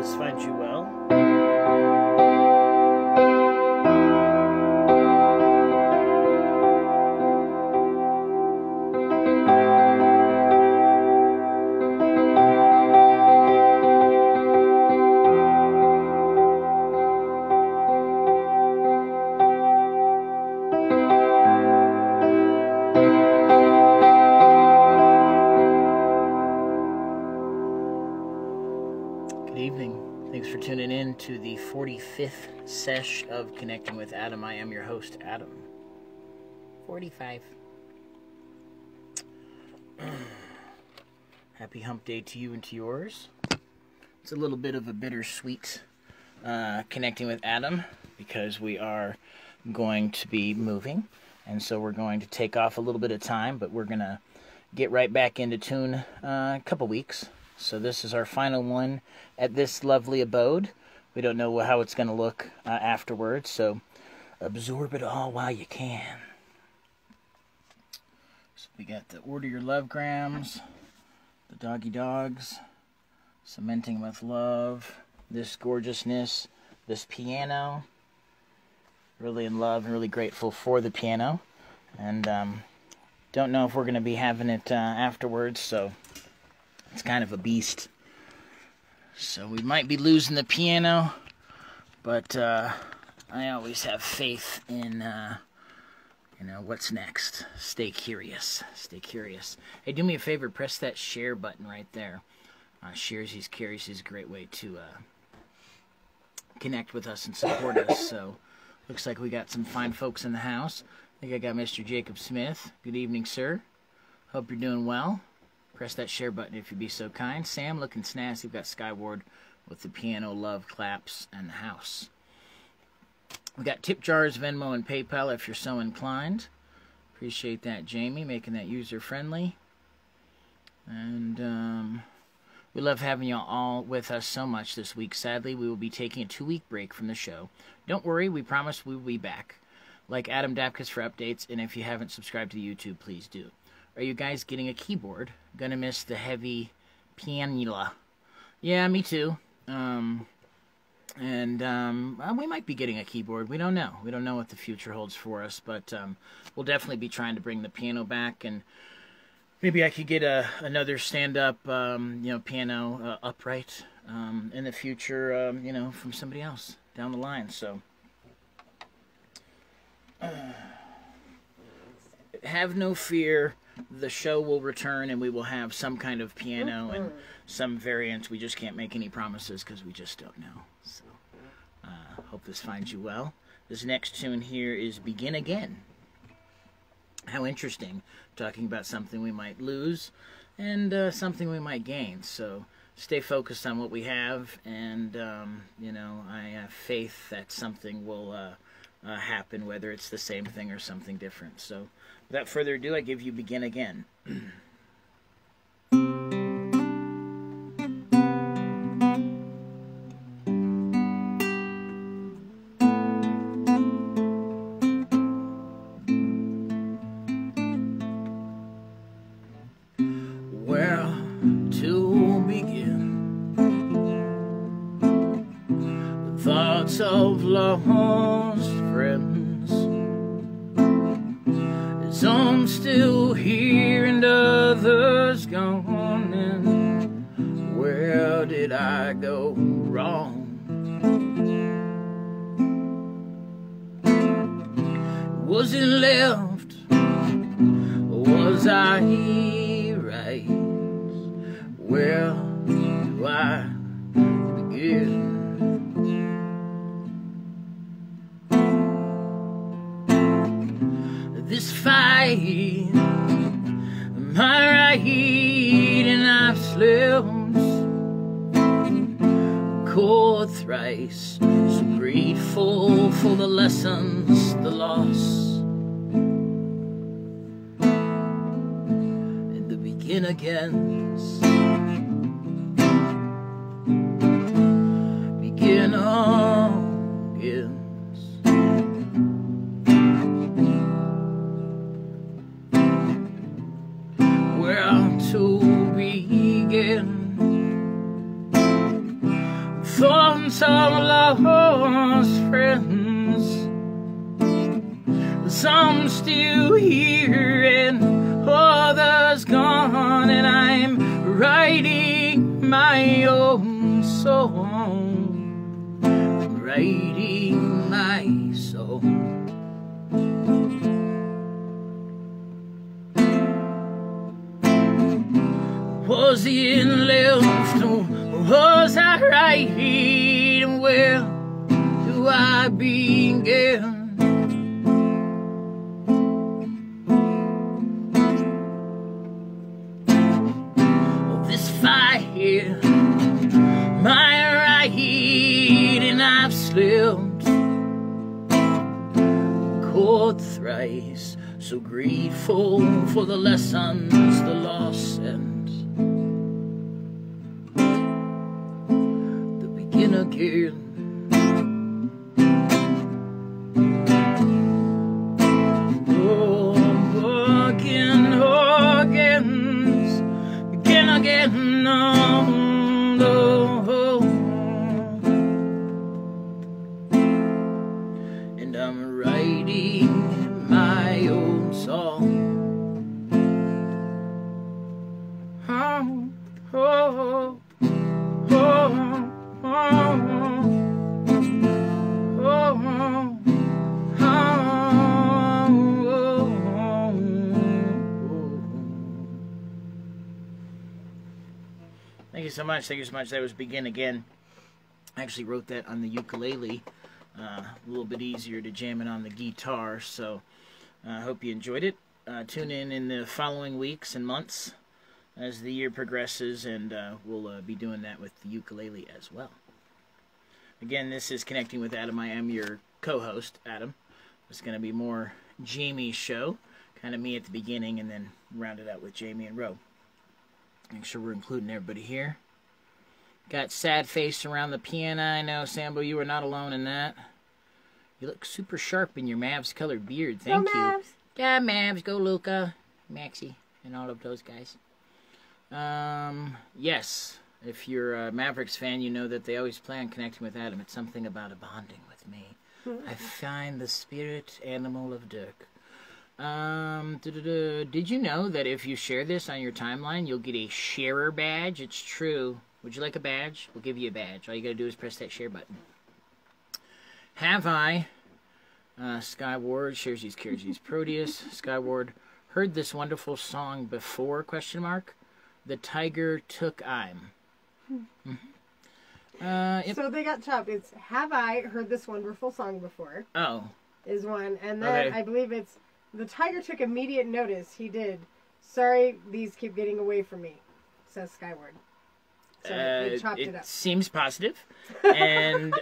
others find you well. To the 45th sesh of Connecting with Adam. I am your host, Adam. 45. Happy hump day to you and to yours. It's a little bit of a bittersweet Connecting with Adam because we are going to be moving, and so we're going to take off a little bit of time, but we're going to get right back into tune a couple weeks. So this is our final one at this lovely abode. We don't know how it's going to look afterwards, so absorb it all while you can. So we got the Order Your Love Grams, the Doggy Dogs, Cementing with Love, this gorgeousness, this piano. Really in love and really grateful for the piano. And don't know if we're going to be having it afterwards, so it's kind of a beast. So we might be losing the piano, but I always have faith in, you know, what's next. Stay curious. Stay curious. Hey, do me a favor. Press that share button right there. Shares He's Curious is a great way to connect with us and support us. So looks like we got some fine folks in the house. I think I got Mr. Jacob Smith. Good evening, sir. Hope you're doing well. Press that share button if you'd be so kind. Sam looking snazzy. We've got Skyward with the piano, love, claps, and the house. We've got tip jars, Venmo, and PayPal if you're so inclined. Appreciate that, Jamie, making that user-friendly. And we love having y'all all with us so much this week. Sadly, we will be taking a 2-week break from the show. Don't worry, we promise we will be back. Like Adam Dapkus for updates, and if you haven't subscribed to YouTube, please do. Are you guys getting a keyboard? Gonna miss the heavy pianola. Yeah, me too. We might be getting a keyboard. We don't know. We don't know what the future holds for us, but we'll definitely be trying to bring the piano back, and maybe I could get another stand-up, you know, piano upright in the future, you know, from somebody else down the line. So. Have no fear, the show will return and we will have some kind of piano and some variants. We just can't make any promises because we just don't know. So, hope this finds you well. This next tune here is Begin Again. How interesting, talking about something we might lose and something we might gain. So stay focused on what we have, and, you know, I have faith that something will happen, whether it's the same thing or something different. So without further ado, I give you Begin Again. Sometimes I lost friends, some still here and others gone, and I'm writing my own song, writing my song. Was it left or was I right? And where do I begin? This fight here, my right, and I've slipped, caught thrice. So grateful for the lessons the law sent. Oh, begin again, oh, and I'm writing my own song. Oh, oh, oh, oh. Thank you so much, thank you so much. That was Begin Again. I actually wrote that on the ukulele. A little bit easier to jam it on the guitar, so I hope you enjoyed it. Tune in the following weeks and months as the year progresses, and we'll be doing that with the ukulele as well. Again, this is Connecting with Adam. I am your co-host, Adam. It's going to be more Jamie's show, kind of me at the beginning, and then round it out with Jamie and Ro. Make sure we're including everybody here. Got sad face around the piano. I know, Sambo, you are not alone in that. You look super sharp in your Mavs-colored beard. Thank you. Mavs. Yeah, Mavs. Go Luca, Maxie, and all of those guys. Yes, if you're a Mavericks fan, you know that they always play on Connecting with Adam. It's something about a bonding with me. I find the spirit animal of Dirk. Did you know that if you share this on your timeline, you'll get a sharer badge? It's true. Would you like a badge? We'll give you a badge. All you gotta do is press that share button. Have I, Skyward, shares these Curses, Proteus, Skyward, heard this wonderful song before, question mark? The tiger took I'm. So they got chopped. It's have I heard this wonderful song before? Oh. Is one. And then okay. I believe it's the tiger took immediate notice. He did. Sorry, these keep getting away from me, says Skyward. So they chopped it up. It seems positive. And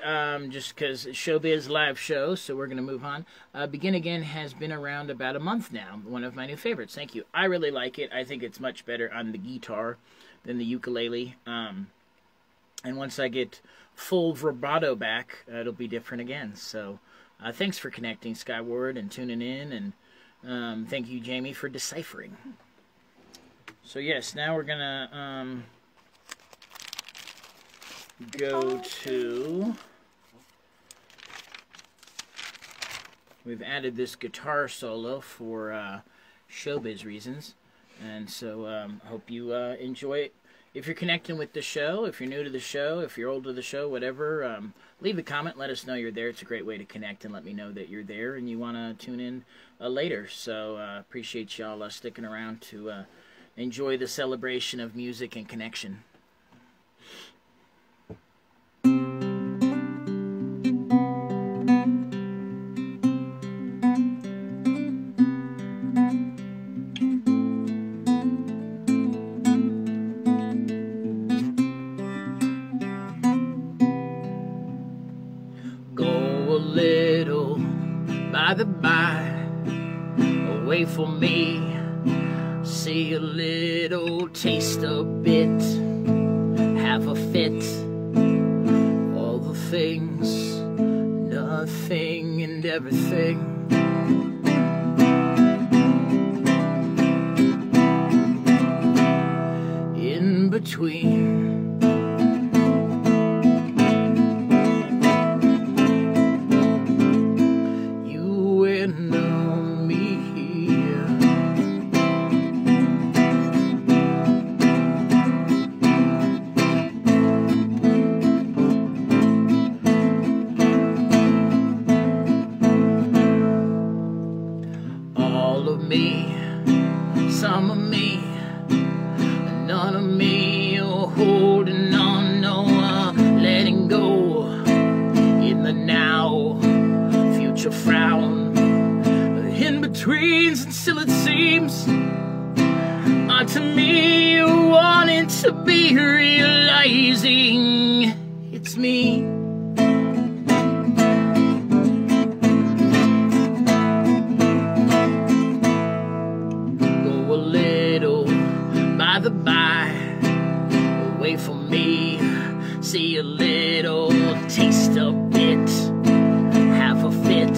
just because Showbiz live show, so we're going to move on. Begin Again has been around about a month now. One of my new favorites. Thank you. I really like it. I think it's much better on the guitar than the ukulele. And once I get full vibrato back, it'll be different again. So thanks for connecting, Skyward, and tuning in. And thank you, Jamie, for deciphering. So, yes, now we're going to... go to, we've added this guitar solo for showbiz reasons, and so I hope you enjoy it. If you're connecting with the show, if you're new to the show, if you're old to the show, whatever, leave a comment, let us know you're there. It's a great way to connect and let me know that you're there and you want to tune in later. So appreciate y'all sticking around to enjoy the celebration of music and connection. Taste a bit, have a fit, all the things, nothing and everything. In between, betweens until it seems unto me you're wanting to be realizing it's me. Go a little by the by away from me, see a little taste of it, have a fit.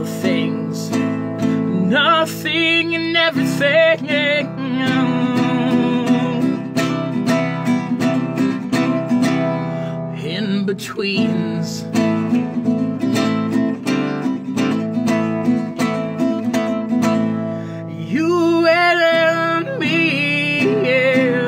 Things, nothing and everything. In betweens. You and me. Yeah.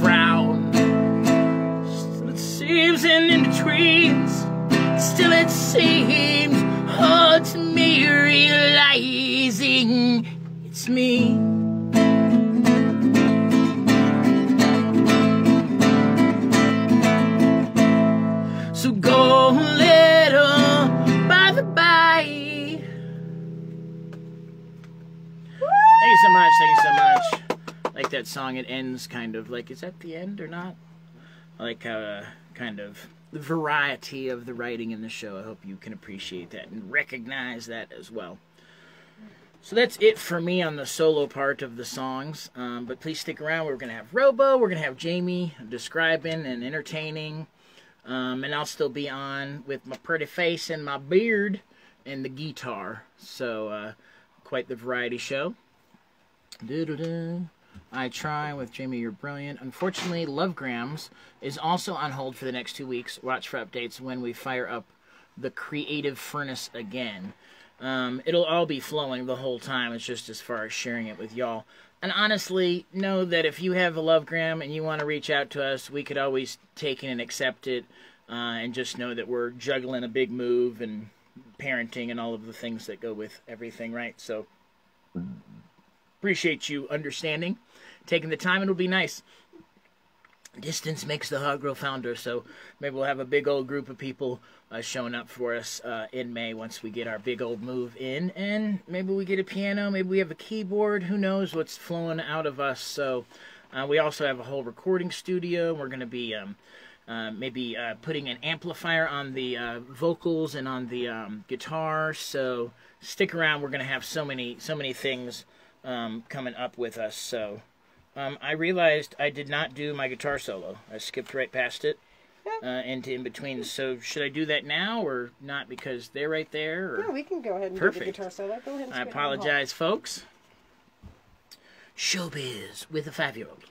Frown. Still it seems and in betweens. Still it seems hard to me realizing it's me. So go a little by the by. Thank you so much. Thank you so much. Like that song, it ends kind of like, is that the end or not? I like how kind of the variety of the writing in the show. I hope you can appreciate that and recognize that as well. So that's it for me on the solo part of the songs. But please stick around. We're going to have Rhobo. We're going to have Jamie describing and entertaining. And I'll still be on with my pretty face and my beard and the guitar. So quite the variety show. Doo-doo-doo. I Try with Jamie, You're Brilliant. Unfortunately, Lovegrams is also on hold for the next 2 weeks. Watch for updates when we fire up the creative furnace again. It'll all be flowing the whole time. It's just as far as sharing it with y'all. And honestly, know that if you have a Lovegram and you want to reach out to us, we could always take it and accept it. And just know that we're juggling a big move and parenting and all of the things that go with everything, right? So appreciate you understanding, taking the time. It'll be nice. Distance makes the heart grow fonder, so maybe we'll have a big old group of people showing up for us in May once we get our big old move in. And maybe we get a piano, maybe we have a keyboard. Who knows what's flowing out of us. So we also have a whole recording studio. We're going to be maybe putting an amplifier on the vocals and on the guitar. So stick around. We're going to have so many things coming up with us. So I realized I did not do my guitar solo. I skipped right past it into in between. So should I do that now or not, because they're right there? Or... No, we can go ahead and do the guitar solo. Go ahead and I apologize, folks. Showbiz with a 5-year-old.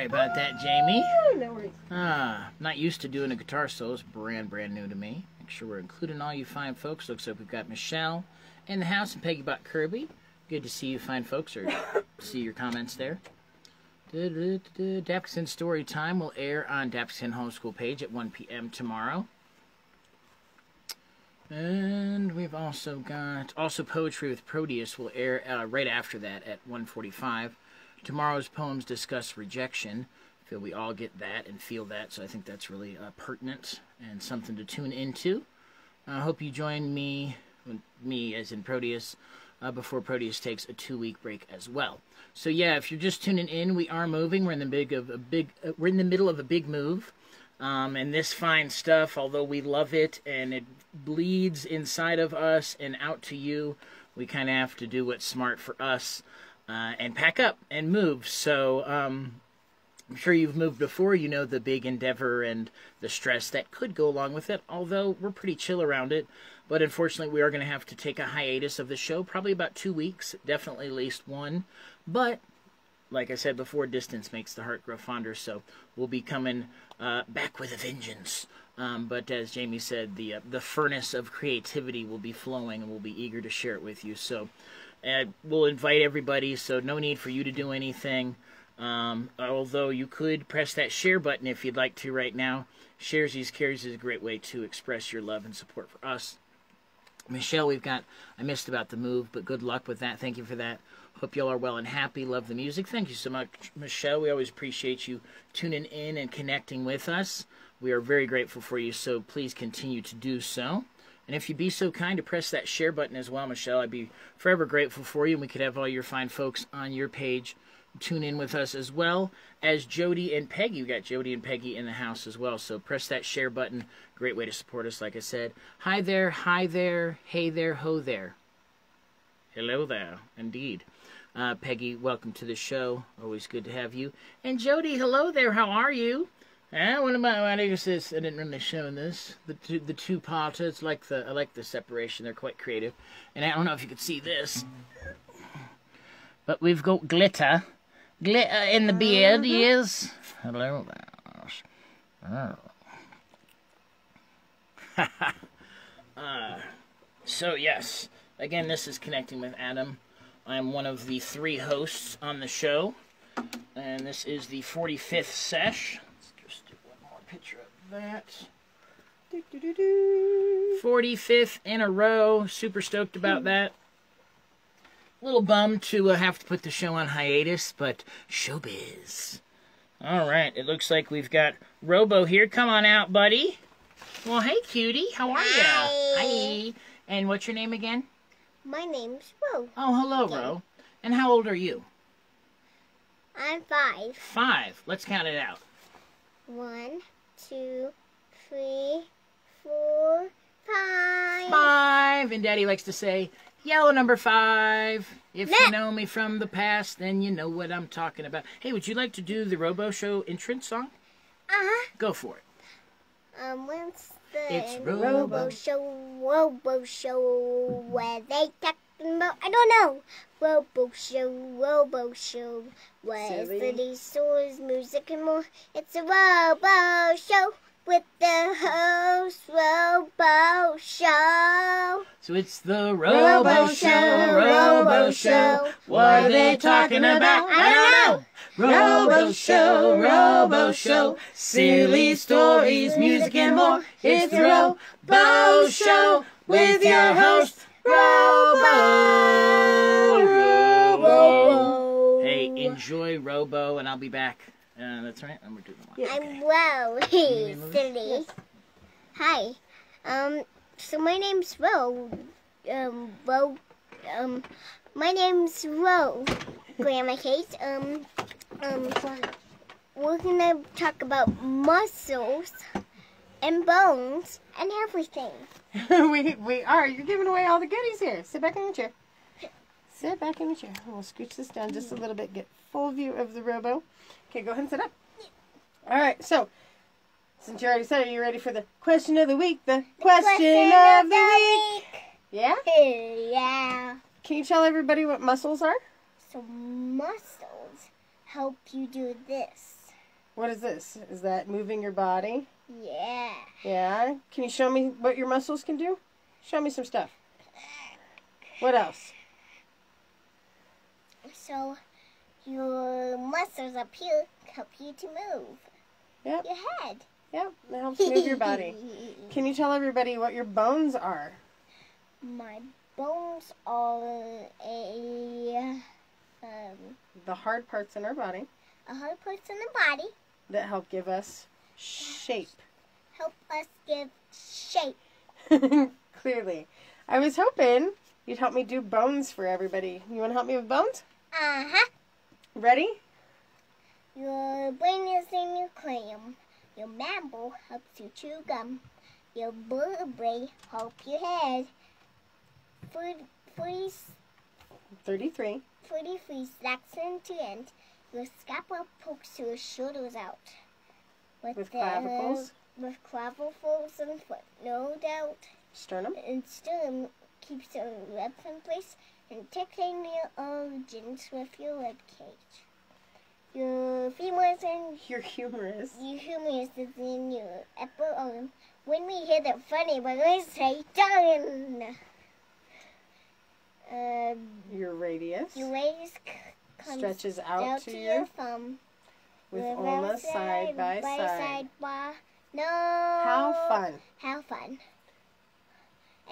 Sorry about that, Jamie. No worries. Not used to doing a guitar solo. It's brand new to me. Make sure we're including all you fine folks. Looks like we've got Michelle in the house and Peggy Bot Kirby. Good to see you fine folks, or see your comments there. Dapkus Storytime will air on Dapkus Homeschool page at 1 p.m. tomorrow. And we've also got... Also, Poetry with Proteus will air right after that at 1:45. Tomorrow's poems discuss rejection. I feel we all get that and feel that, so I think that's really pertinent and something to tune into. I hope you join me as in Proteus, before Proteus takes a 2-week break as well. So yeah, if you're just tuning in, we are moving. We're in the we're in the middle of a big move. And this fine stuff, although we love it and it bleeds inside of us and out to you, we kind of have to do what's smart for us. And pack up and move. So I'm sure you've moved before. You know the big endeavor and the stress that could go along with it, although we're pretty chill around it. But unfortunately, we are going to have to take a hiatus of the show, probably about 2 weeks, definitely at least one. But like I said before, distance makes the heart grow fonder, so we'll be coming back with a vengeance. But as Jamie said, the furnace of creativity will be flowing, and we'll be eager to share it with you. So... And we'll invite everybody, so no need for you to do anything. Although you could press that share button if you'd like to right now. Shares These Cares is a great way to express your love and support for us. Michelle, we've got, I missed about the move, but good luck with that. Thank you for that. Hope y'all are well and happy. Love the music. Thank you so much, Michelle. We always appreciate you tuning in and connecting with us. We are very grateful for you, so please continue to do so. And if you'd be so kind to press that share button as well, Michelle, I'd be forever grateful for you. And we could have all your fine folks on your page tune in with us, as well as Jody and Peggy. We've got Jody and Peggy in the house as well. So press that share button. Great way to support us, like I said. Hi there, hey there, ho there. Hello there, indeed. Peggy, welcome to the show. Always good to have you. And Jody, hello there, how are you? I didn't really show this. The two-parter. It's like I like the separation. They're quite creative. And I don't know if you could see this, but we've got glitter, in the beard. Yes. Hello there. Oh. So yes, again, this is Connecting with Adam. I'm one of the 3 hosts on the show, and this is the 45th sesh. Picture of that. 45th in a row. Super stoked about that. A little bummed to have to put the show on hiatus, but showbiz. All right, it looks like we've got Rhobo here. Come on out, buddy. Well, hey, cutie. How are you? Hi. And what's your name again? My name's Ro. Oh, hello, Ro. And how old are you? I'm 5. 5. Let's count it out. 1, 2, 3, 4, 5. 5, and Daddy likes to say, yellow number 5. If you know me from the past, then you know what I'm talking about. Hey, would you like to do the Robo Show entrance song? Uh-huh. Go for it. It's Robo Show, Robo Show, where they talking about, I don't know. Robo Show, Robo Show, where cities, stores, music, and more. It's a Robo Show with the host, Robo Show. So it's the Robo Show, Robo Show. What are they talking about? I don't know. Robo Show, Robo Show, silly stories, music, and more. It's the Robo Show with your host, Robo! Robo! Hey, enjoy Robo, and I'll be back. That's right, and we're doing one. Yeah. Okay. I'm Ro. Hey, silly. Hi. So my name's Ro. My name's Ro. Grandma Kate. We're gonna talk about muscles and bones and everything. we are. You're giving away all the goodies here. Sit back in your chair. Sit back in your chair. We'll scooch this down just a little bit. Get full view of the Robo. Okay, go ahead and sit up. All right, so since you already said it, are you ready for the question of the week? The question of the week. Yeah? Yeah. Can you tell everybody what muscles are? So muscles help you do this. What is this? Is that moving your body? Yeah. Yeah? Can you show me what your muscles can do? Show me some stuff. What else? So your muscles up here help you to move. Yep. Your head. Yep. It helps move your body. Can you tell everybody what your bones are? My bones are the hard parts in our body. The hard parts in the body. That help give us shape. Help us give shape. Clearly. I was hoping you'd help me do bones for everybody. You want to help me with bones? Uh-huh. Ready? Your brain is in your cranium. Your mammal helps you chew gum. Your vertebrae help your head. 43 slacks into end. Your scapula pokes your shoulders out. With clavicles? With clavicles and foot, no doubt. Sternum? And sternum keeps your ribs in place and tickling your organs with your rib cage. Your femurs and... Your humerus. Your humerus is in your upper arm. When we hear that funny, we're going to say, done! Your radius. Your radius stretches out to your thumb. With ulna side by side. No! How fun. How fun.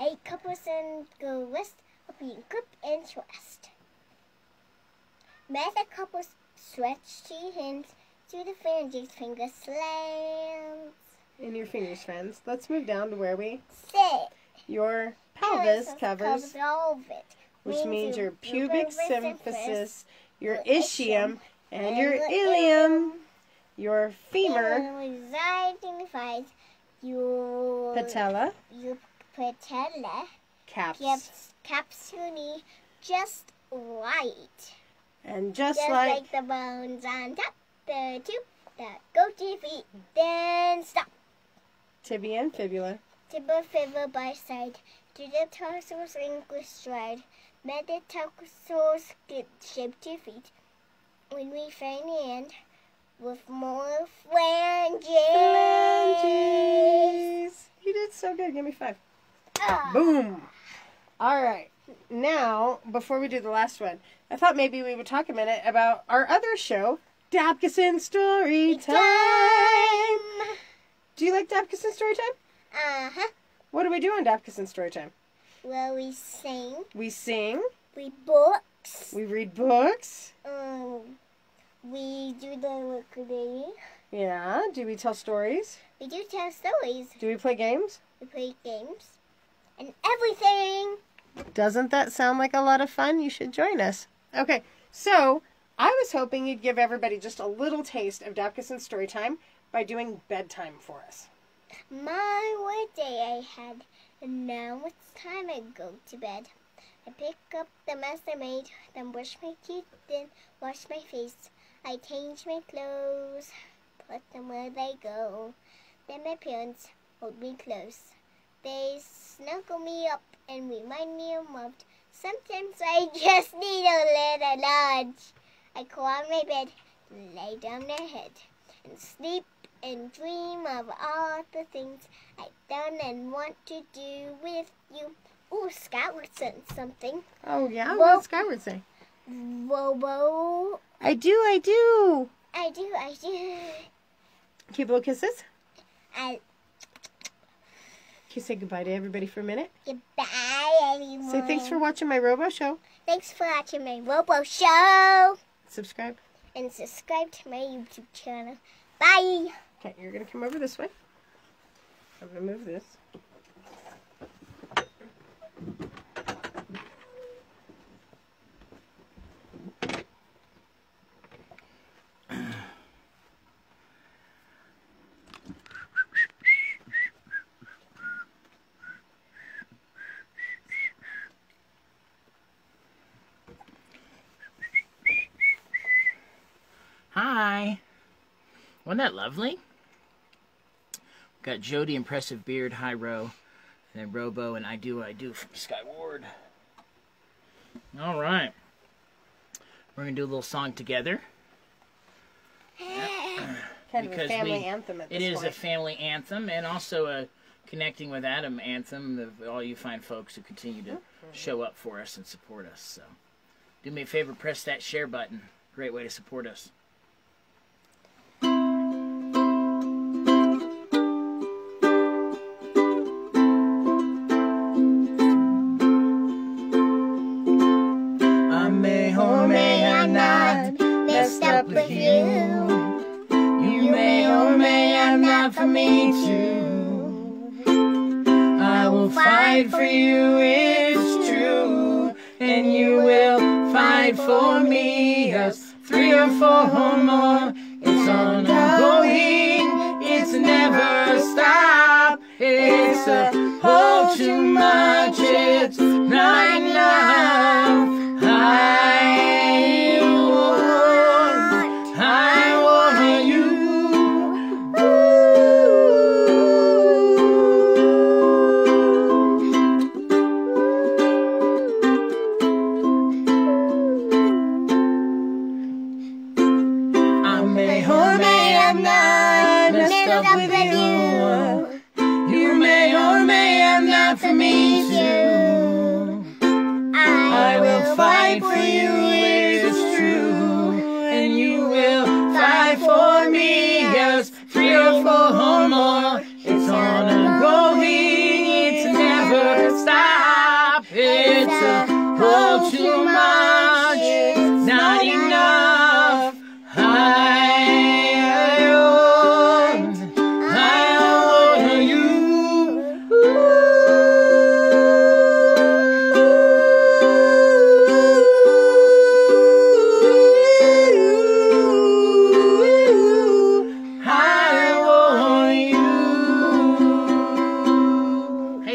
A couples and go wrist up in grip and thrust. Meta couples stretch to your hands to the fingers, finger slams. In your fingers, friends. Let's move down to where we sit. Your pelvis covers all of it. Which means your pubic symphysis, your ischium, and your ilium, your femur, your patella, caps your knee just right, and just like the bones on top, the two that go to your feet, then stop. Tibia and fibula. Tibia fibula by side. Metatarsals angle stride. Metatarsals get shaped to your feet. When we find the end with more phalanges. Phalanges. You did so good. Give me 5. Boom. All right. Now, before we do the last one, I thought maybe we would talk a minute about our other show, Dapkus Storytime. Do you like Dapkus Storytime? Uh-huh. What do we do on Dapkus Storytime? Well, we sing. We sing. We books. We read books. We do the recording. Yeah. Do we tell stories? We do tell stories. Do we play games? We play games. And everything. Doesn't that sound like a lot of fun? You should join us. Okay. So, I was hoping you'd give everybody just a little taste of Dapkus Storytime by doing bedtime for us. My, what day I had, and now it's time I go to bed. I pick up the mess I made, then brush my teeth, then wash my face. I change my clothes, put them where they go. Then my parents hold me close. They snuggle me up and remind me I'm loved. Sometimes I just need a little nudge. I crawl on my bed, lay down my head, and sleep. And dream of all the things I've done and want to do with you. Ooh, Skyward sent something. Oh, yeah? What's Skyward saying? Robo. I do, I do. I do, I do. Cute little kisses? Can you say goodbye to everybody for a minute? Goodbye, everyone. Say thanks for watching my Robo Show. Thanks for watching my Robo Show. Subscribe. And subscribe to my YouTube channel. Bye. Okay, you're going to come over this way. I'm going to move this. Hi. Wasn't that lovely? Got Jody, Impressive Beard, Hi Ro, and then Robo, and I Do from Skyward. All right. We're going to do a little song together. Kind of a family anthem at this point. It is a family anthem, and also a Connecting with Adam anthem of all you fine folks who continue to show up for us and support us. So do me a favor, press that share button. Great way to support us. I may or may I not messed up with you. You may or may I not for me too. I will fight for you, it's true, and you will fight for me, us three or four or more. It's ongoing, it's never stop. It's a whole too much, it's not enough. I want you. Ooh. For me too, I will fight for you, it's true, and you will fight for me, yes, three or four or more. It's on and going, it's never stop. It's a whole too much, it's not enough.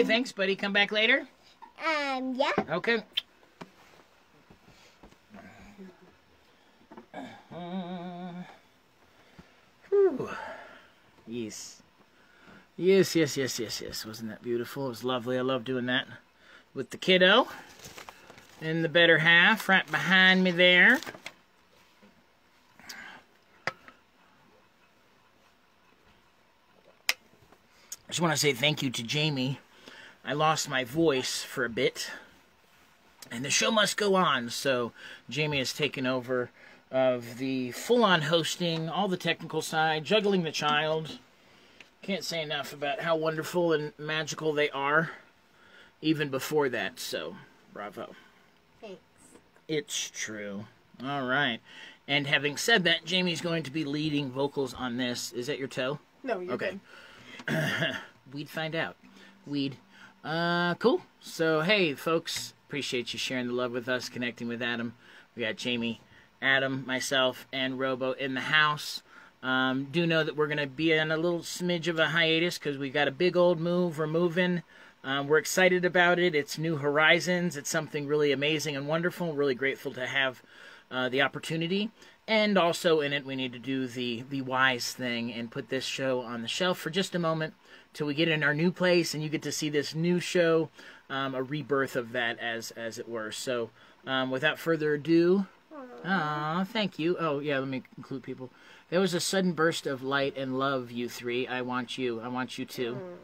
Thanks, buddy. Come back later? Yeah. Okay. Yes. Yes, yes, yes, yes, yes. Wasn't that beautiful? It was lovely. I love doing that with the kiddo. And the better half right behind me there. I just want to say thank you to Jamie. I lost my voice for a bit, and the show must go on, so Jamie has taken over of the full-on hosting, all the technical side, juggling the child. Can't say enough about how wonderful and magical they are, even before that, so bravo. Thanks. It's true. All right. And having said that, Jamie's going to be leading vocals on this. Is that your toe? No, you're okay. Good. We'd find out. We'd... cool. So, hey, folks, appreciate you sharing the love with us, Connecting with Adam. We got Jamie, Adam, myself, and Rhobo in the house. Do know that we're going to be on a little smidge of a hiatus because we got a big old move. We're moving. We're excited about it. It's new horizons. It's something really amazing and wonderful. Really grateful to have the opportunity. And also in it, we need to do the wise thing and put this show on the shelf for just a moment till we get in our new place and you get to see this new show, a rebirth of that, as it were. So without further ado, aww, thank you. Oh, yeah, let me include people. There was a sudden burst of light and love, you three. I want you. I want you too. Aww.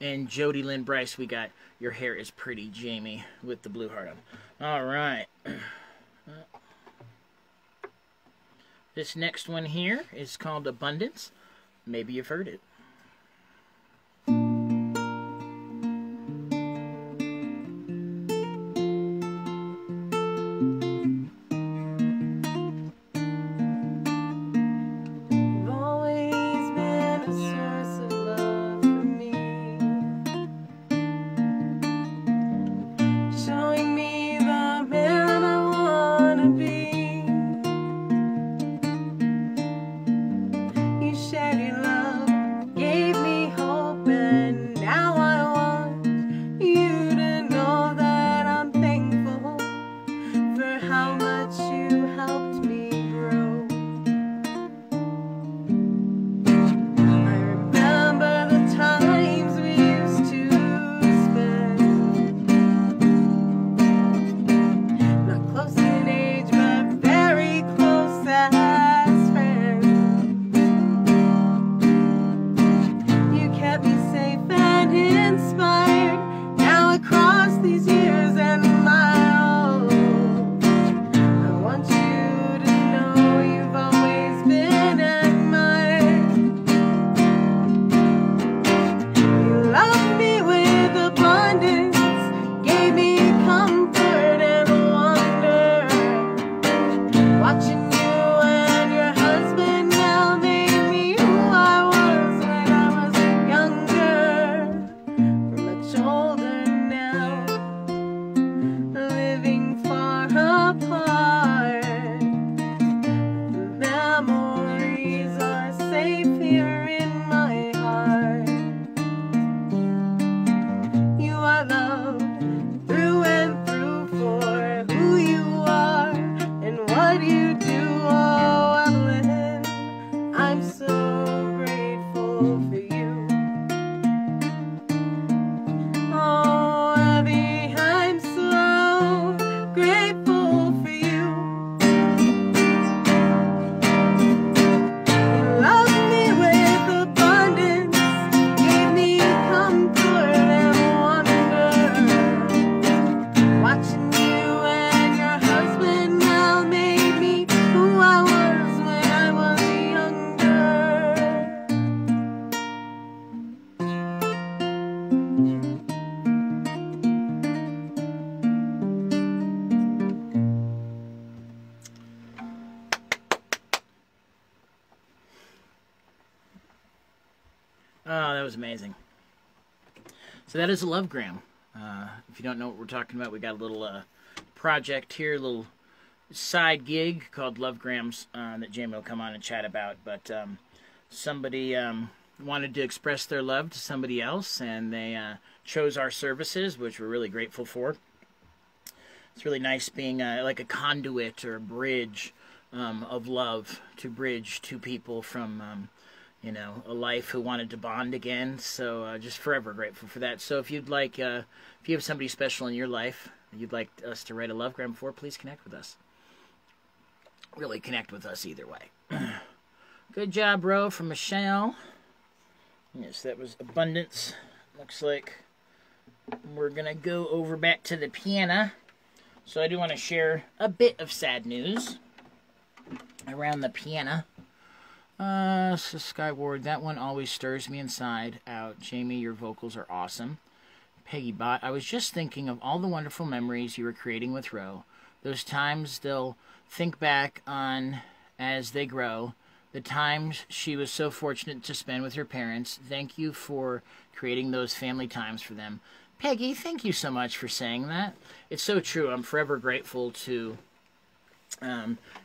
And Jody Lynn Bryce, we got your hair is pretty, Jamie, with the blue heart on. All right. This next one here is called Abundance. Maybe you've heard it. Amazing. So that is a Lovegram. If you don't know what we're talking about, we got a little project here, a little side gig called Lovegrams that Jamie will come on and chat about. But somebody wanted to express their love to somebody else, and they chose our services, which we're really grateful for. It's really nice being like a conduit or a bridge of love to bridge two people from you know, a life who wanted to bond again. So just forever grateful for that. So if you'd like, if you have somebody special in your life you'd like us to write a Lovegram for, please connect with us. Really connect with us either way. Good job, Ro, from Michelle. Yes, that was abundance. Looks like we're going to go over back to the piano. So I do want to share a bit of sad news around the piano. So Skyward, that one always stirs me inside out. Jamie, your vocals are awesome. Peggy Bot, I was just thinking of all the wonderful memories you were creating with Ro. Those times they'll think back on as they grow. The times she was so fortunate to spend with her parents. Thank you for creating those family times for them. Peggy, thank you so much for saying that. It's so true. I'm forever grateful to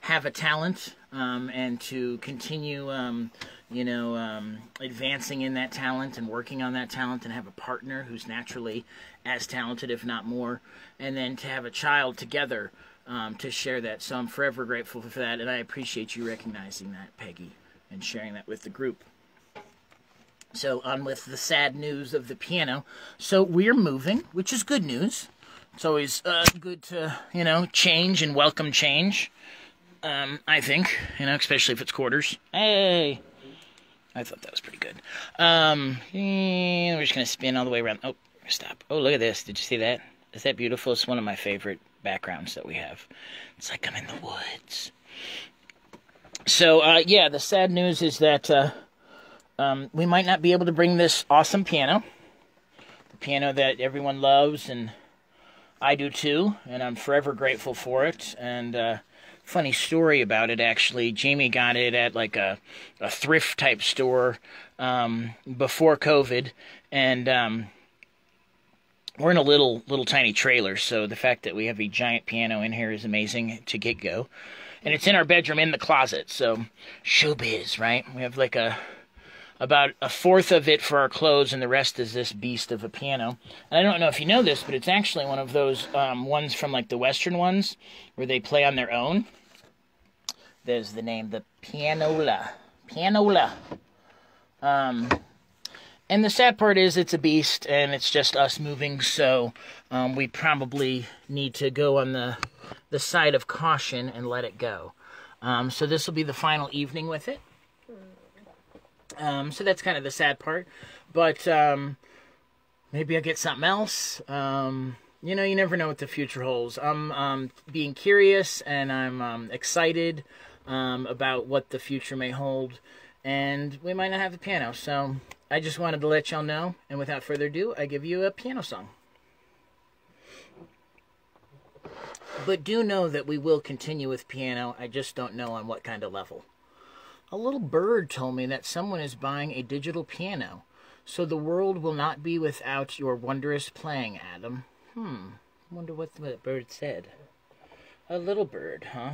have a talent and to continue you know, advancing in that talent and working on that talent, and have a partner who's naturally as talented, if not more, and then to have a child together to share that. So I'm forever grateful for that, and I appreciate you recognizing that, Peggy, and sharing that with the group. So on with the sad news of the piano. So we're moving, which is good news. It's always good to, you know, change and welcome change, I think, you know, especially if it's quarters. Hey! I thought that was pretty good. We're just going to spin all the way around. Oh, stop. Oh, look at this. Did you see that? Is that beautiful? It's one of my favorite backgrounds that we have. It's like I'm in the woods. So, yeah, the sad news is that we might not be able to bring this awesome piano, the piano that everyone loves and I do too, and I'm forever grateful for it. And funny story about it, actually. Jamie got it at like a thrift type store before COVID, and we're in a little tiny trailer, so the fact that we have a giant piano in here is amazing to get go. And it's in our bedroom in the closet, so showbiz, right? We have like about a fourth of it for our clothes, and the rest is this beast of a piano. And I don't know if you know this, but it's actually one of those ones from, like, the Western ones where they play on their own. There's the name, the Pianola. Pianola. And the sad part is it's a beast, and it's just us moving, so we probably need to go on the side of caution and let it go. So this will be the final evening with it. So that's kind of the sad part, but maybe I'll get something else. You know, you never know what the future holds. I'm being curious, and I'm excited about what the future may hold, and we might not have the piano. So I just wanted to let y'all know, and without further ado, I give you a piano song. But do know that we will continue with piano. I just don't know on what kind of level. A little bird told me that someone is buying a digital piano, so the world will not be without your wondrous playing, Adam. Wonder what the bird said. A little bird, huh?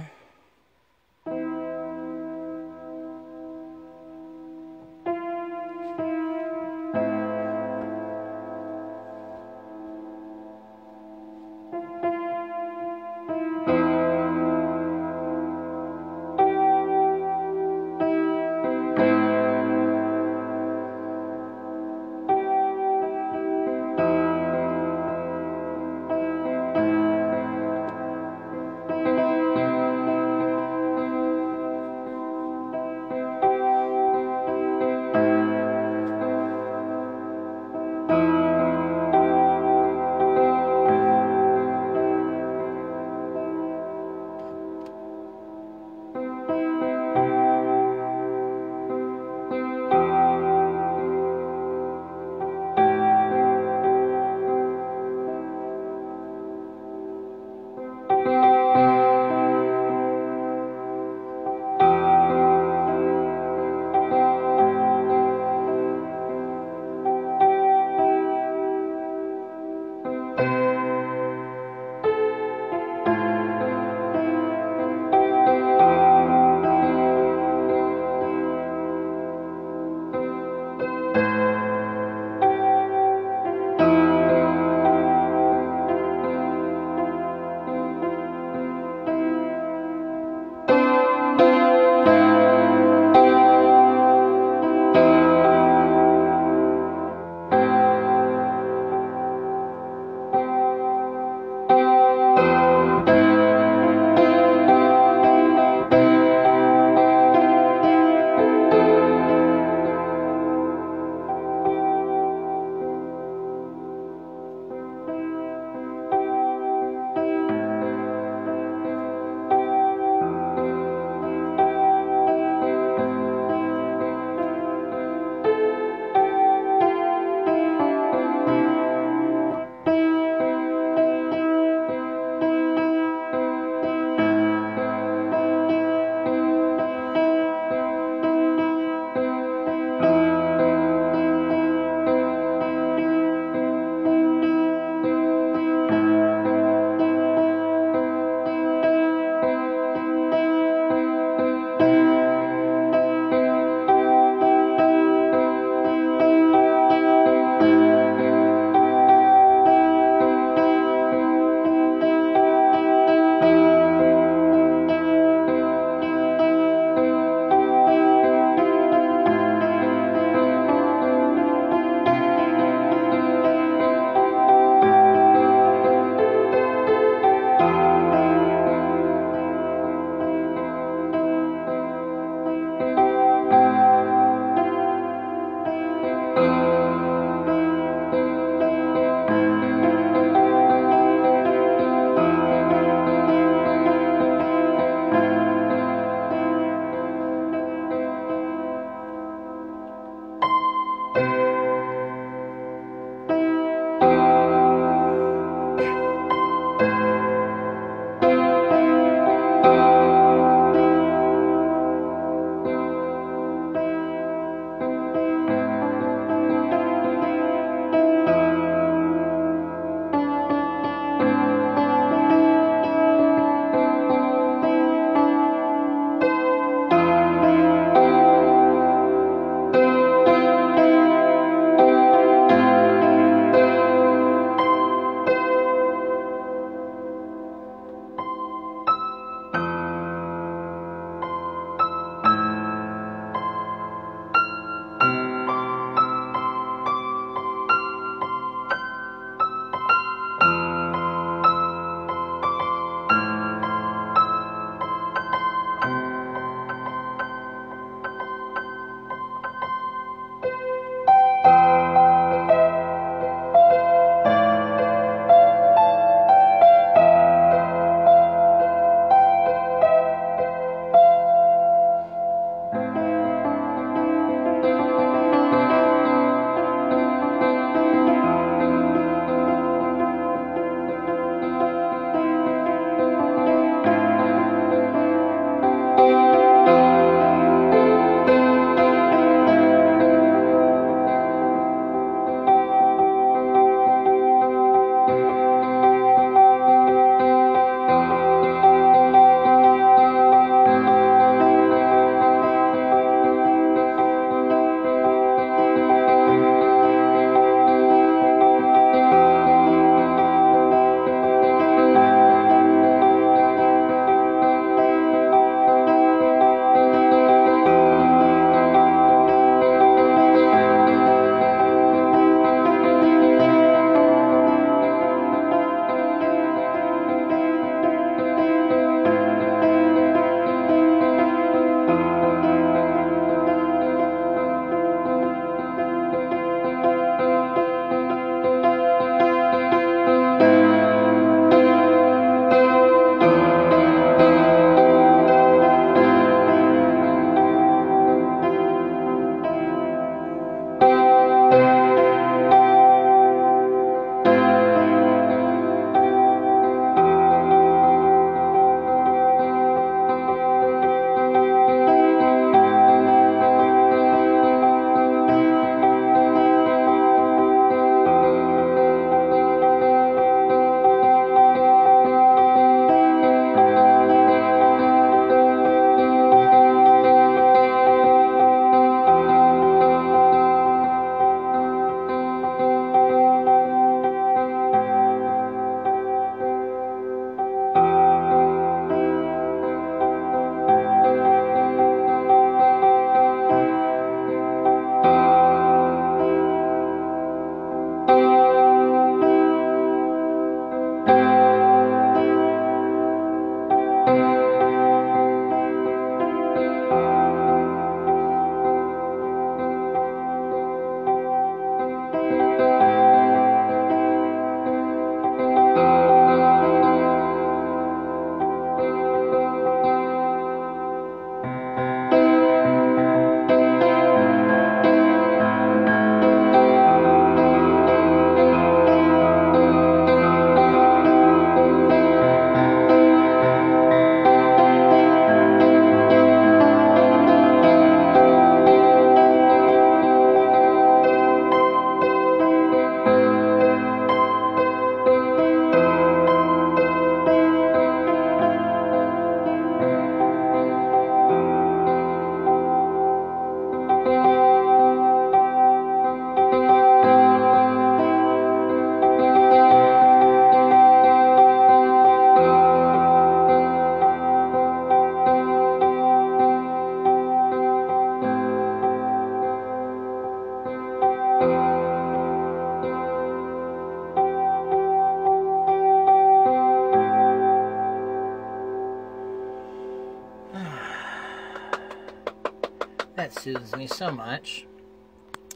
that soothes me so much.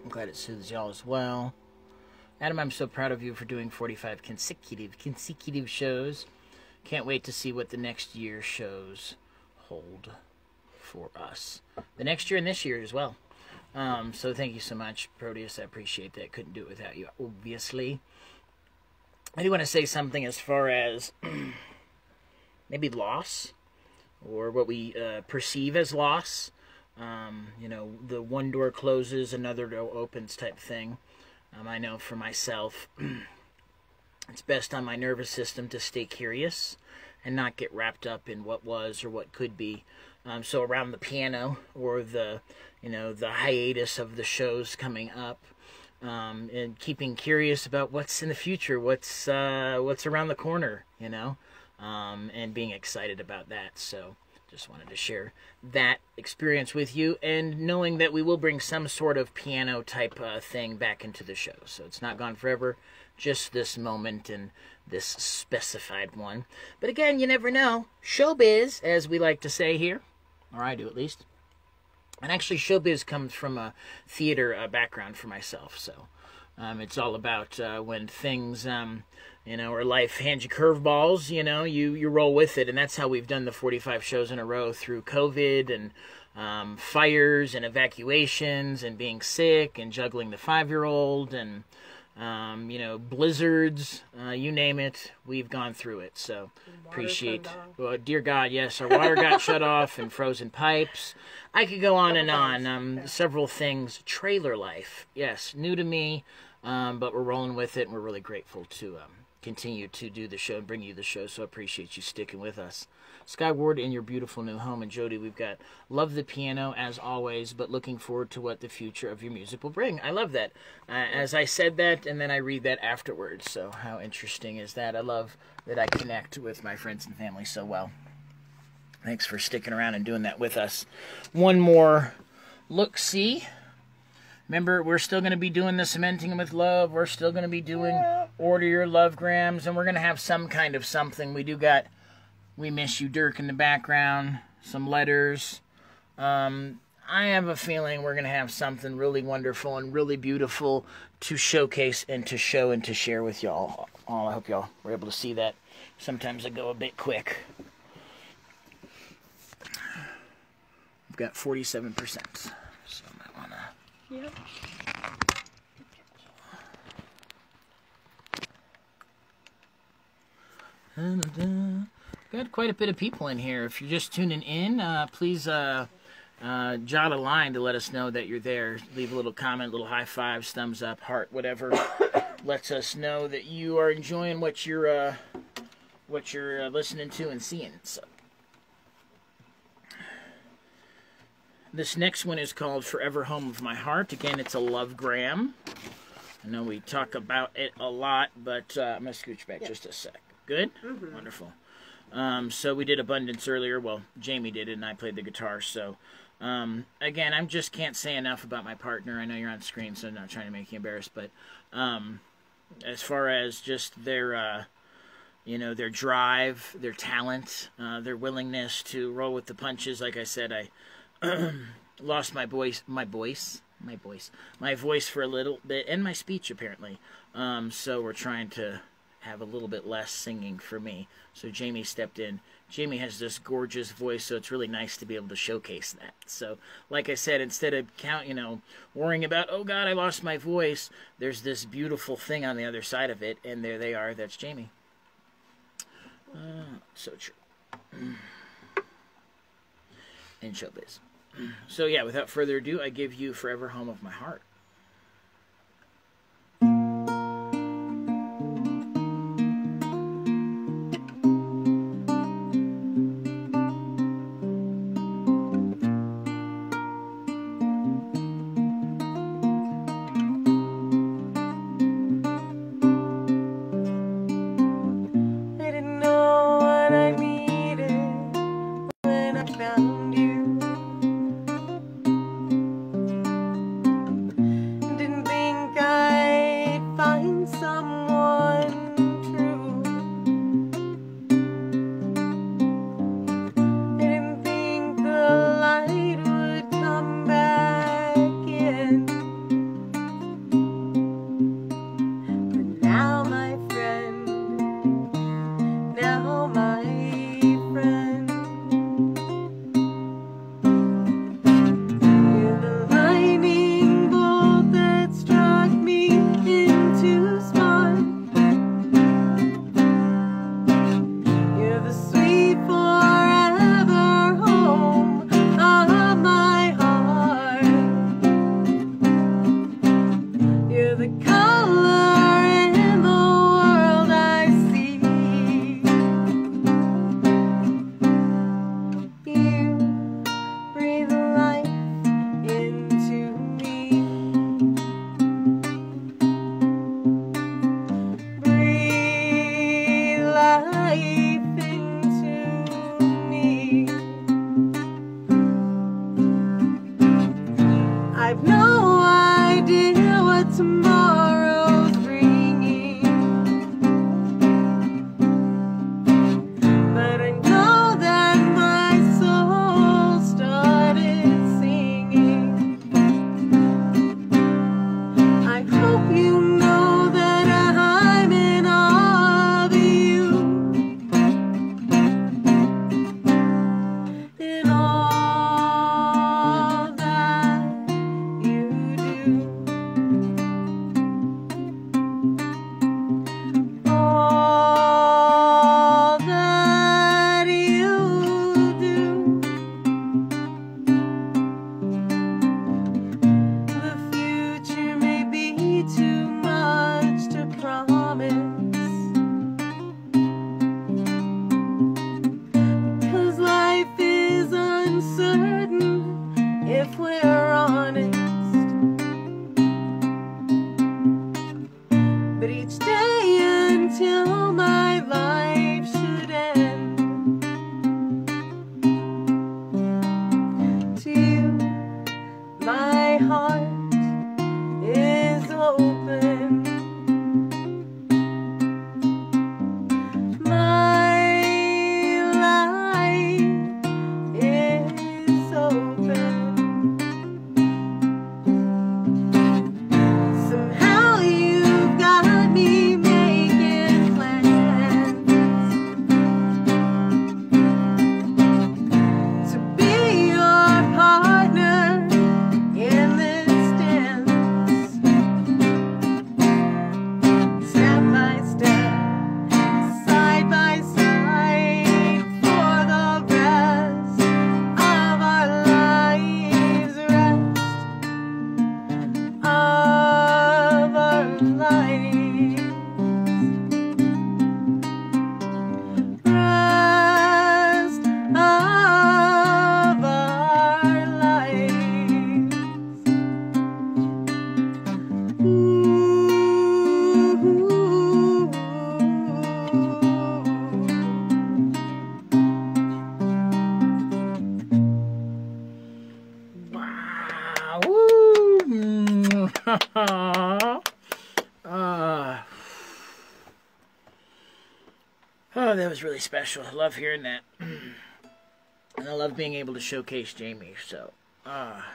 I'm glad it soothes y'all as well. Adam, I'm so proud of you for doing 45 consecutive shows. Can't wait to see what the next year shows hold for us. The next year and this year as well. So thank you so much, Proteus. I appreciate that. Couldn't do it without you, obviously. I do want to say something as far as maybe loss or what we perceive as loss. You know, the one door closes, another door opens type thing. I know for myself, it's best on my nervous system to stay curious and not get wrapped up in what was or what could be. So around the piano or the, you know, the hiatus of the shows coming up, and keeping curious about what's in the future, what's around the corner, you know, and being excited about that. So just wanted to share that experience with you, and knowing that we will bring some sort of piano type thing back into the show. So it's not gone forever, just this moment and this specified one. But again, you never know. Showbiz, as we like to say here, or I do at least. And actually, showbiz comes from a theater background for myself, so it's all about when things, you know, or life hands you curveballs, you know, you roll with it, and that's how we've done the 45 shows in a row through COVID and fires and evacuations and being sick and juggling the 5-year-old and, you know, blizzards, you name it, we've gone through it. So appreciate, well, dear God, yes, our water got shut off and frozen pipes. I could go on and on. Several things. Trailer life, yes, new to me, but we're rolling with it, and we're really grateful to continue to do the show and bring you the show. So appreciate you sticking with us. Skyward in your beautiful new home. And Jody, we've got love the piano as always, but looking forward to what the future of your music will bring. I love that. As I said that, and then I read that afterwards. So how interesting is that? I love that I connect with my friends and family so well. Thanks for sticking around and doing that with us. One more look-see. Remember, we're still going to be doing the Cementing with Love. We're still going to be doing Order Your Love Grams, and we're going to have some kind of something. We do got We Miss You, Dirk, in the background, some letters. I have a feeling we're going to have something really wonderful and really beautiful to showcase and to show and to share with y'all. Oh, I hope y'all were able to see that. Sometimes I go a bit quick. I've got 47%, so I might want to... Yep. Got quite a bit of people in here. If you're just tuning in, please jot a line to let us know that you're there. Leave a little comment, little high fives, thumbs up, heart, whatever lets us know that you are enjoying what you're listening to and seeing. So. This next one is called Forever Home of My Heart. Again, it's a Lovegram. I know we talk about it a lot, but I'm going to scooch back just a sec. Good? Mm-hmm. Wonderful. So we did Abundance earlier. Well, Jamie did it, and I played the guitar. So, again, I just can't say enough about my partner. I know you're on screen, so I'm not trying to make you embarrassed. But as far as just their... you know, their drive, their talent, their willingness to roll with the punches. Like I said, I lost my voice for a little bit, and my speech apparently. So we're trying to have a little bit less singing for me. So Jamie stepped in. Jamie has this gorgeous voice, so it's really nice to be able to showcase that. So, like I said, instead of you know, worrying about, oh God, I lost my voice, there's this beautiful thing on the other side of it, and there they are. That's Jamie. So true. In showbiz. So yeah, without further ado, I give you Forever Home of My Heart. That was really special. I love hearing that. And I love being able to showcase Jamie. So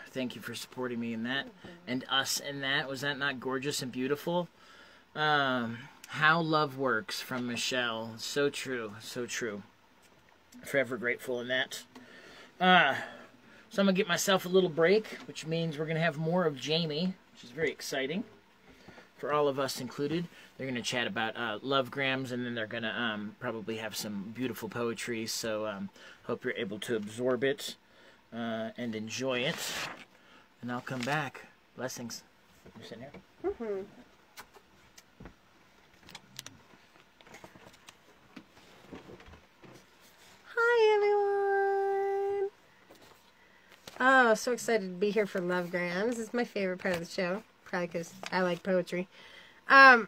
thank you for supporting me in that and us in that. Was that not gorgeous and beautiful? How Love Works from Michelle. So true. So true. Forever grateful in that. So I'm going to get myself a little break, which means we're going to have more of Jamie, which is very exciting. For all of us included, they're going to chat about Lovegrams, and then they're going to probably have some beautiful poetry, so hope you're able to absorb it and enjoy it. And I'll come back. Blessings. You're sitting here? Mm-hmm. Hi, everyone! Oh, so excited to be here for Lovegrams. It's my favorite part of the show. Probably because I like poetry. So,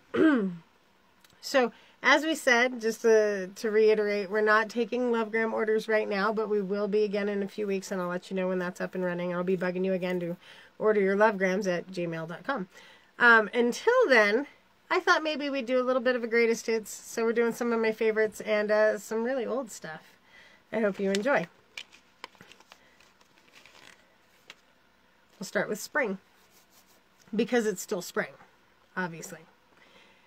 as we said, just to reiterate, we're not taking Lovegram orders right now, but we will be again in a few weeks, and I'll let you know when that's up and running. I'll be bugging you again to order your Lovegrams at gmail.com. Until then, I thought maybe we'd do a little bit of a greatest hits, so we're doing some of my favorites and some really old stuff. I hope you enjoy. We'll start with spring. Because it's still spring, obviously.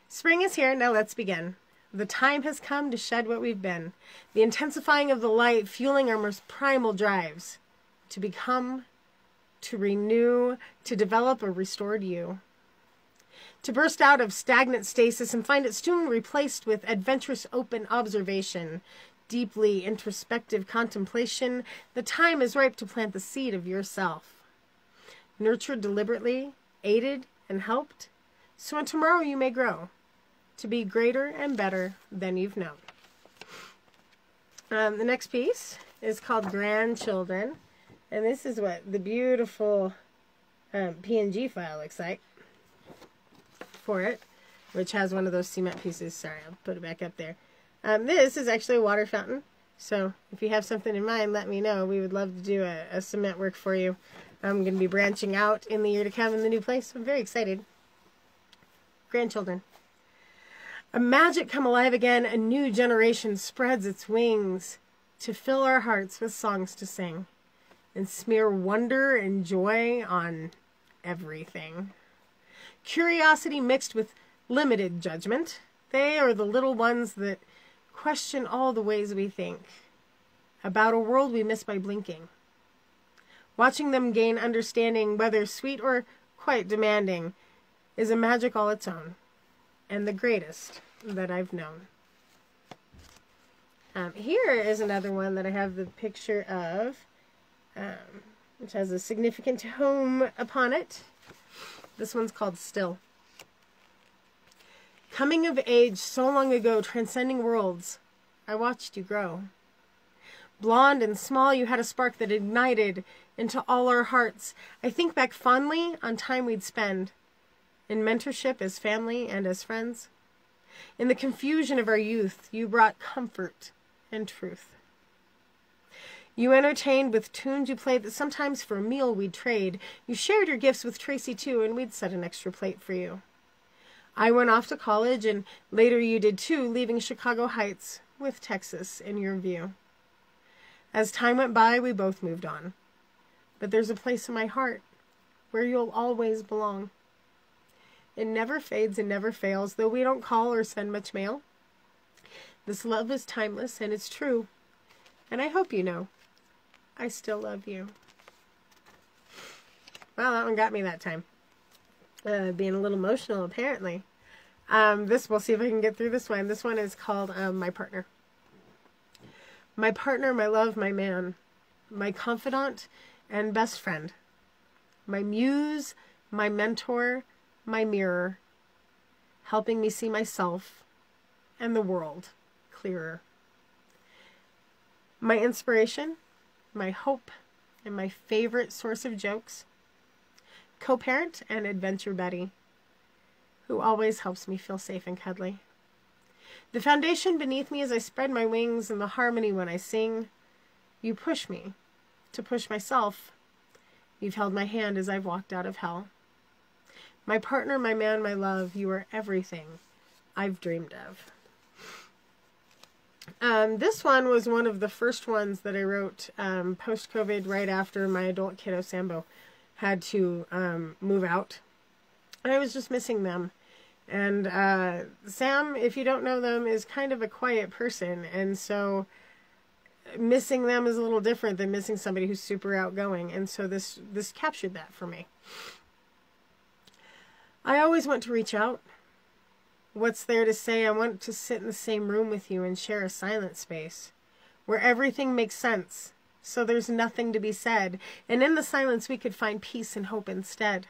Spring is here, now let's begin. The time has come to shed what we've been. The intensifying of the light fueling our most primal drives. To become, to renew, to develop a restored you. To burst out of stagnant stasis and find it soon replaced with adventurous open observation. Deeply introspective contemplation. The time is ripe to plant the seed of yourself. Nurtured deliberately. Aided and helped, so on tomorrow you may grow to be greater and better than you've known. The next piece is called Grandchildren, and this is what the beautiful PNG file looks like for it, which has one of those cement pieces. Sorry, I'll put it back up there. This is actually a water fountain, so if you have something in mind, let me know. We would love to do a cement work for you. I'm going to be branching out in the year to come in the new place. I'm very excited. Grandchildren. A magic come alive again, a new generation spreads its wings to fill our hearts with songs to sing and smear wonder and joy on everything. Curiosity mixed with limited judgment. They are the little ones that question all the ways we think about a world we miss by blinking. Watching them gain understanding, whether sweet or quite demanding, is a magic all its own. And the greatest that I've known. Here is another one that I have the picture of, which has a significant home upon it. This one's called Still. Coming of age so long ago, transcending worlds, I watched you grow. Blonde and small, you had a spark that ignited into all our hearts. I think back fondly on time we'd spend in mentorship as family and as friends. In the confusion of our youth, you brought comfort and truth. You entertained with tunes you played that sometimes for a meal we'd trade. You shared your gifts with Tracy too, and we'd set an extra plate for you. I went off to college, and later you did too, leaving Chicago Heights with Texas in your view. As time went by, we both moved on. But there's a place in my heart where you'll always belong. It never fades and never fails, though we don't call or send much mail. This love is timeless, and it's true. And I hope you know, I still love you. Well, that one got me that time. Being a little emotional, apparently. We'll see if I can get through this one. This one is called My Partner. My partner, my love, my man, my confidant and best friend, my muse, my mentor, my mirror, helping me see myself and the world clearer. My inspiration, my hope, and my favorite source of jokes, co-parent and adventure buddy, who always helps me feel safe and cuddly. The foundation beneath me as I spread my wings, and the harmony when I sing. You push me to push myself. You've held my hand as I've walked out of hell. My partner, my man, my love, you are everything I've dreamed of. This one was one of the first ones that I wrote post-COVID, right after my adult kiddo, Sambo, had to move out. And I was just missing them. And Sam, if you don't know them, is kind of a quiet person. And so missing them is a little different than missing somebody who's super outgoing. And so this captured that for me. I always want to reach out. What's there to say? I want to sit in the same room with you and share a silent space where everything makes sense, so there's nothing to be said. And in the silence, we could find peace and hope instead.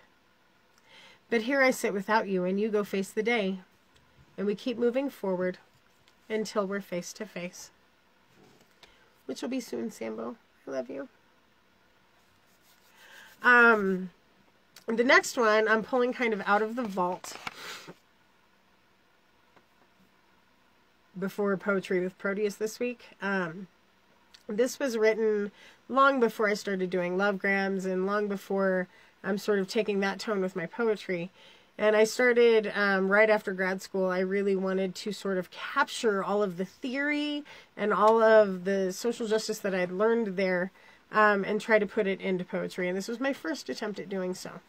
But here I sit without you, and you go face the day, and we keep moving forward until we're face to face. Which will be soon, Sambo. I love you. The next one I'm pulling kind of out of the vault before Poetry with Proteus this week. This was written long before I started doing Lovegrams, and long before I'm sort of taking that tone with my poetry. And I started right after grad school. I really wanted to sort of capture all of the theory and all of the social justice that I'd learned there, and try to put it into poetry. And this was my first attempt at doing so.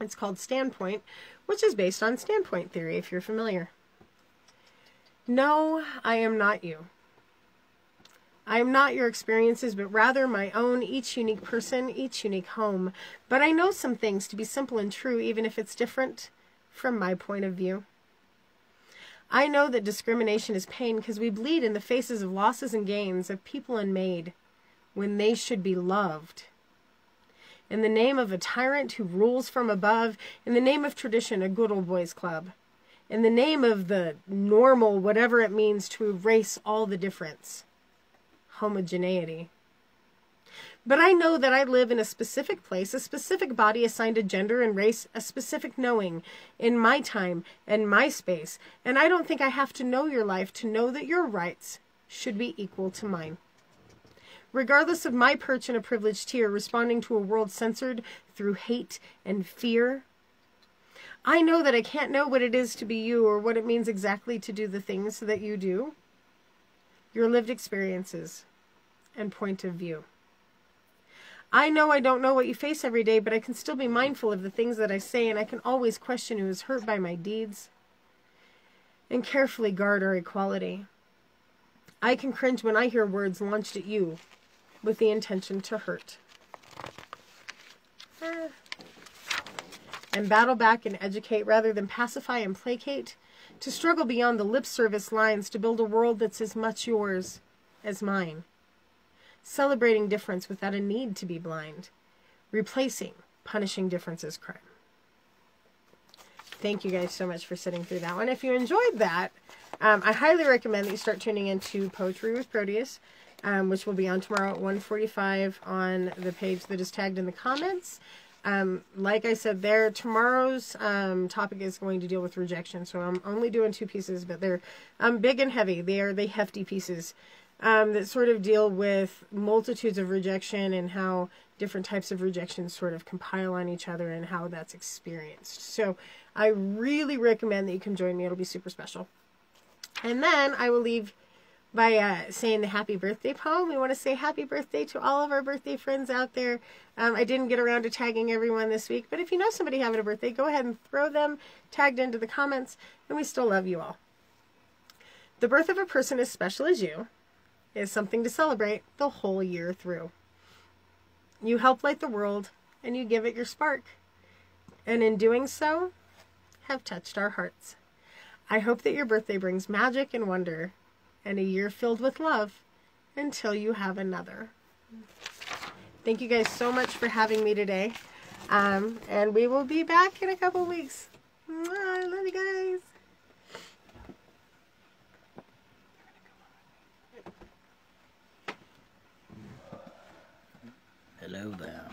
It's called Standpoint, which is based on standpoint theory, if you're familiar. No, I am not you. I am not your experiences, but rather my own, each unique person, each unique home. But I know some things to be simple and true, even if it's different from my point of view. I know that discrimination is pain because we bleed in the faces of losses and gains of people unmade when they should be loved. In the name of a tyrant who rules from above, in the name of tradition, a good old boys club, in the name of the normal, whatever it means to erase all the difference. Homogeneity. But I know that I live in a specific place, a specific body assigned a gender and race, a specific knowing in my time and my space, and I don't think I have to know your life to know that your rights should be equal to mine. Regardless of my perch in a privileged tier, responding to a world censored through hate and fear, I know that I can't know what it is to be you or what it means exactly to do the things that you do. Your lived experiences and point of view. I know I don't know what you face every day, but I can still be mindful of the things that I say, and I can always question who is hurt by my deeds and carefully guard our equality. I can cringe when I hear words launched at you with the intention to hurt. And battle back and educate rather than pacify and placate, to struggle beyond the lip service lines to build a world that's as much yours as mine. Celebrating difference without a need to be blind. Replacing punishing difference as crime. Thank you guys so much for sitting through that one. If you enjoyed that, I highly recommend that you start tuning into Poetry with Proteus, which will be on tomorrow at 1:45 on the page that is tagged in the comments. Like I said there, tomorrow's topic is going to deal with rejection, so I'm only doing two pieces, but they're big and heavy. They are the hefty pieces that sort of deal with multitudes of rejection and how different types of rejection sort of compile on each other and how that's experienced. So I really recommend that you can join me. It'll be super special. And then I will leave by saying the happy birthday poem. We want to say happy birthday to all of our birthday friends out there. I didn't get around to tagging everyone this week, but if you know somebody having a birthday, go ahead and throw them tagged into the comments, and we still love you all. The birth of a person as special as you is something to celebrate the whole year through. You help light the world, and you give it your spark, and in doing so, have touched our hearts. I hope that your birthday brings magic and wonder, and a year filled with love until you have another. Thank you guys so much for having me today. And we will be back in a couple weeks. I love you guys. Hello, Bob.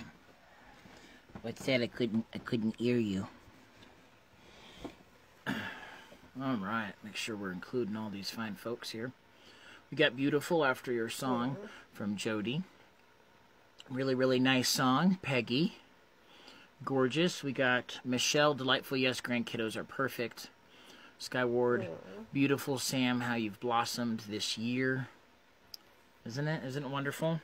What's that? I couldn't hear you. All right, make sure we're including all these fine folks here. We got Beautiful After Your Song from Jody. Really, really nice song, Peggy. Gorgeous. We got Michelle, Delightful, Yes, Grand Kiddos Are Perfect. Skyward, Beautiful, Sam, How You've Blossomed This Year. Isn't it? Isn't it wonderful?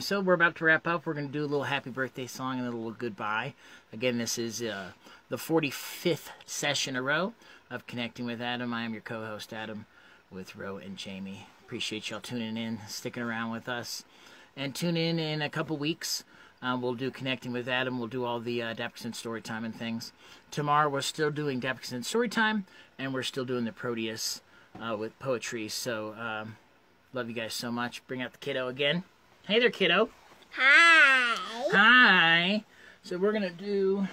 So we're about to wrap up. We're going to do a little happy birthday song and a little goodbye. Again, this is the 45th session in a row of Connecting with Adam. I am your co-host, Adam, with Ro and Jamie. Appreciate y'all tuning in, sticking around with us. And tune in a couple weeks. We'll do Connecting with Adam. We'll do all the Dapkus Storytime and things. Tomorrow, we're still doing Dapkus Storytime, and we're still doing the Proteus with poetry. So, love you guys so much. Bring out the kiddo again. Hey there, kiddo. Hi. Hi. So we're going to do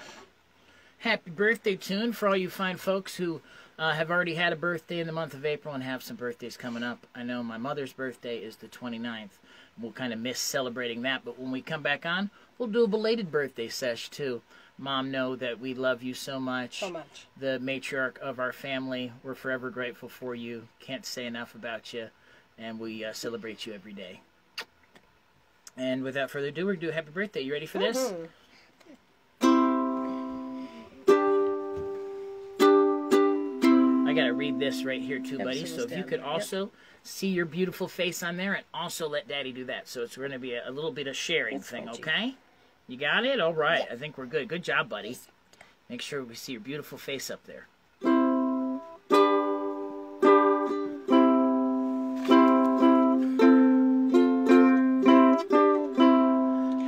happy birthday tune for all you fine folks who have already had a birthday in the month of April and have some birthdays coming up. I know my mother's birthday is the 29th. We'll kind of miss celebrating that, but when we come back on, we'll do a belated birthday sesh, too. Mom, know that we love you so much. So much. The matriarch of our family. We're forever grateful for you. Can't say enough about you, and we celebrate you every day. And without further ado, we're going to do a happy birthday. You ready for this? Mm-hmm. I got to read this right here, too, buddy. So if you could also see your beautiful face on there and also let Daddy do that. So it's going to be a little bit of sharing thing, okay? You got it? All right. Yeah. I think we're good. Good job, buddy. Make sure we see your beautiful face up there.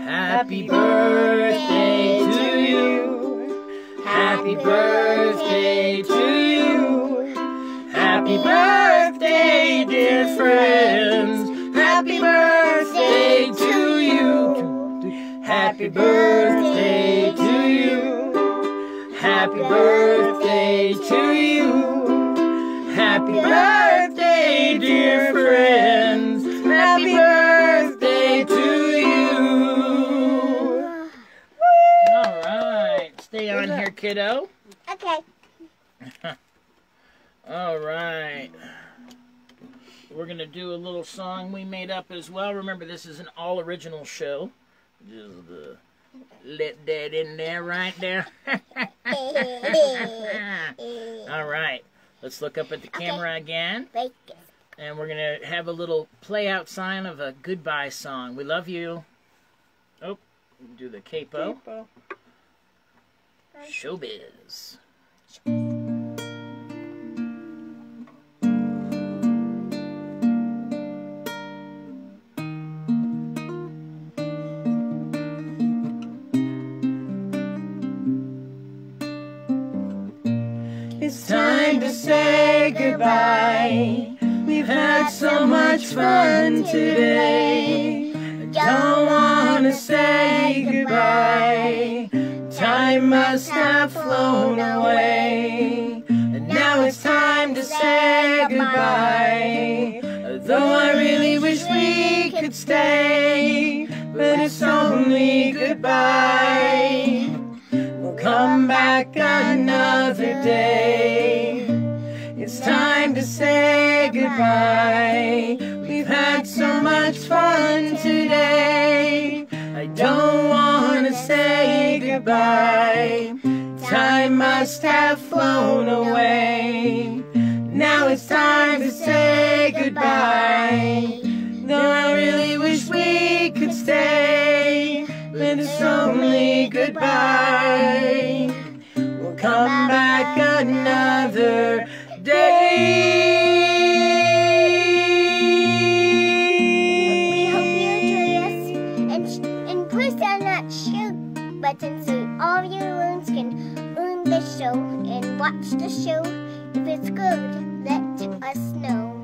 Happy birthday to you. Happy birthday to you. Happy birthday, dear friends. Happy birthday to you. Happy birthday to you. Happy birthday to you. Happy birthday, dear friends. Happy birthday to you. Stay on here, kiddo. Okay. All right. We're going to do a little song we made up as well. Remember, this is an all-original show. Just let that in there right there. All right. Let's look up at the camera again. And we're going to have a little play-out sign of a goodbye song. We love you. Oh, do the capo. Showbiz. It's time to say goodbye. We've had so much fun today. Don't wanna say goodbye. Time must have flown away. And now it's time to say goodbye. Though I really wish we could stay, but it's only goodbye. We'll come back another day. It's time to say goodbye. We've had so much fun today. I don't want to say goodbye. Time must have flown away. Now it's time to say goodbye. Though I really wish we could stay, but it's only goodbye. We'll come back another day. We hope you enjoy us, and please down that share button so all of your loons can own the show and watch the show. If it's good, let us know.